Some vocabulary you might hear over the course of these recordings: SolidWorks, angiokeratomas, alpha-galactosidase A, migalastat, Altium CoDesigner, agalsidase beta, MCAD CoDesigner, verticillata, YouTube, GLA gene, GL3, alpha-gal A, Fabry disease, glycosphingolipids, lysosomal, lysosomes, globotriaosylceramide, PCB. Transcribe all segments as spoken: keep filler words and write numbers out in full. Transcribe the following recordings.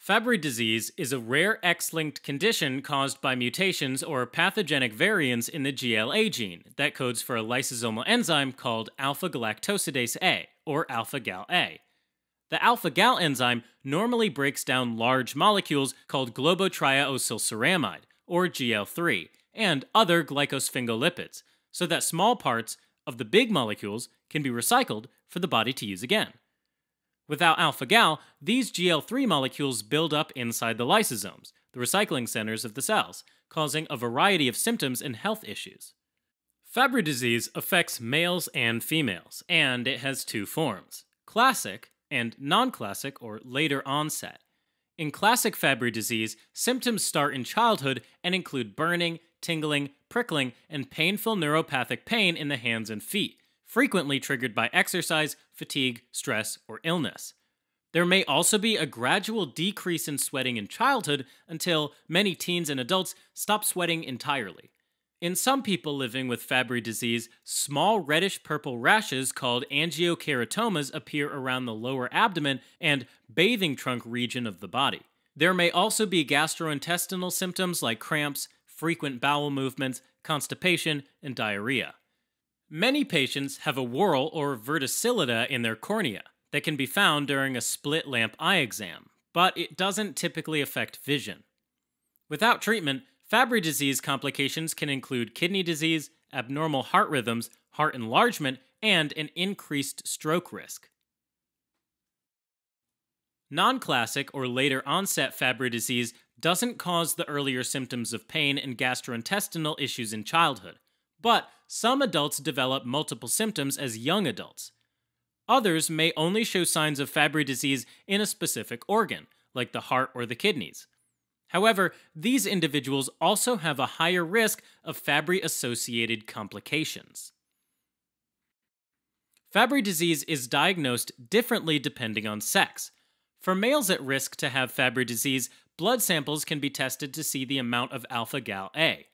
Fabry disease is a rare X-linked condition caused by mutations or pathogenic variants in the G L A gene that codes for a lysosomal enzyme called alpha-galactosidase A, or alpha-gal A. The alpha-gal enzyme normally breaks down large molecules called globotriaosylceramide, or G L three, and other glycosphingolipids, so that small parts of the big molecules can be recycled for the body to use again. Without alpha-gal, these G L three molecules build up inside the lysosomes, the recycling centers of the cells, causing a variety of symptoms and health issues. Fabry disease affects males and females, and it has two forms: classic and non-classic or later onset. In classic Fabry disease, symptoms start in childhood and include burning, tingling, prickling, and painful neuropathic pain in the hands and feet, frequently triggered by exercise, fatigue, stress, or illness. There may also be a gradual decrease in sweating in childhood until many teens and adults stop sweating entirely. In some people living with Fabry disease, small reddish-purple rashes called angiokeratomas appear around the lower abdomen and bathing trunk region of the body. There may also be gastrointestinal symptoms like cramps, frequent bowel movements, constipation, and diarrhea. Many patients have a whorl or verticillata in their cornea that can be found during a split lamp eye exam, but it doesn't typically affect vision. Without treatment, Fabry disease complications can include kidney disease, abnormal heart rhythms, heart enlargement, and an increased stroke risk. Non-classic or later onset Fabry disease doesn't cause the earlier symptoms of pain and gastrointestinal issues in childhood, but some adults develop multiple symptoms as young adults. Others may only show signs of Fabry disease in a specific organ, like the heart or the kidneys. However, these individuals also have a higher risk of Fabry-associated complications. Fabry disease is diagnosed differently depending on sex. For males at risk to have Fabry disease, blood samples can be tested to see the amount of alpha-gal A.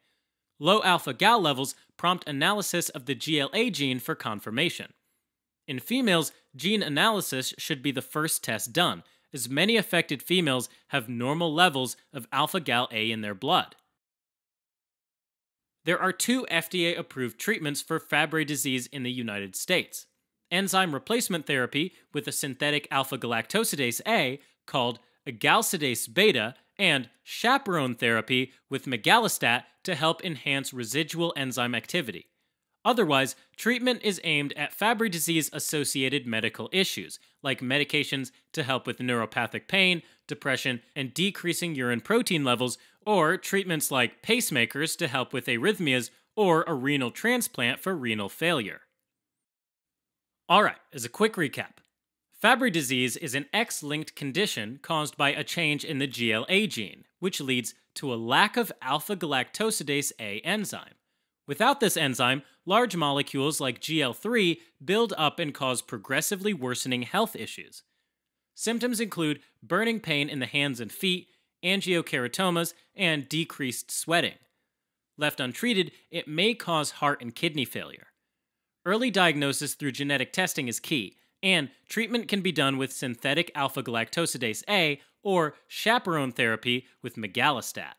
Low alpha-gal levels prompt analysis of the G L A gene for confirmation. In females, gene analysis should be the first test done, as many affected females have normal levels of alpha-gal A in their blood. There are two F D A-approved treatments for Fabry disease in the United States: enzyme replacement therapy with a synthetic alpha-galactosidase A called agalsidase beta, and chaperone therapy with migalastat to help enhance residual enzyme activity. Otherwise, treatment is aimed at Fabry disease-associated medical issues, like medications to help with neuropathic pain, depression, and decreasing urine protein levels, or treatments like pacemakers to help with arrhythmias, or a renal transplant for renal failure. Alright, as a quick recap, Fabry disease is an X-linked condition caused by a change in the G L A gene, which leads to a lack of alpha-galactosidase A enzyme. Without this enzyme, large molecules like G L three build up and cause progressively worsening health issues. Symptoms include burning pain in the hands and feet, angiokeratomas, and decreased sweating. Left untreated, it may cause heart and kidney failure. Early diagnosis through genetic testing is key, and treatment can be done with synthetic alpha-galactosidase A or chaperone therapy with migalastat.